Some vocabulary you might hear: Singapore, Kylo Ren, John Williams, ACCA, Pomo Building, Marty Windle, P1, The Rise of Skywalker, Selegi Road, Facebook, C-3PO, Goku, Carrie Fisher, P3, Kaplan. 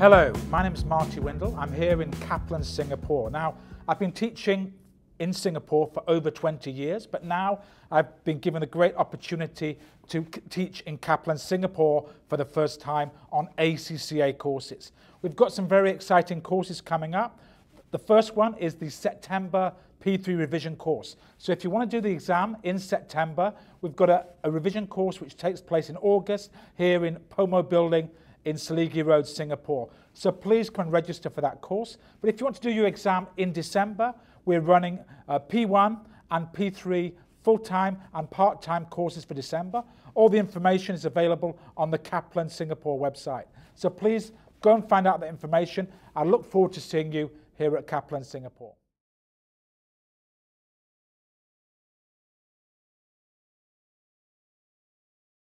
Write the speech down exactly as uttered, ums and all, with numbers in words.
Hello, my name is Marty Windle. I'm here in Kaplan, Singapore. Now, I've been teaching in Singapore for over twenty years, but now I've been given the great opportunity to teach in Kaplan, Singapore for the first time on A C C A courses. We've got some very exciting courses coming up. The first one is the September P three revision course. So if you want to do the exam in September, we've got a, a revision course which takes place in August here in Pomo Building in Selegi Road, Singapore. So please come and register for that course. But if you want to do your exam in December, we're running uh, P one and P three full-time and part-time courses for December. All the information is available on the Kaplan Singapore website. So please go and find out the information. I look forward to seeing you here at Kaplan Singapore.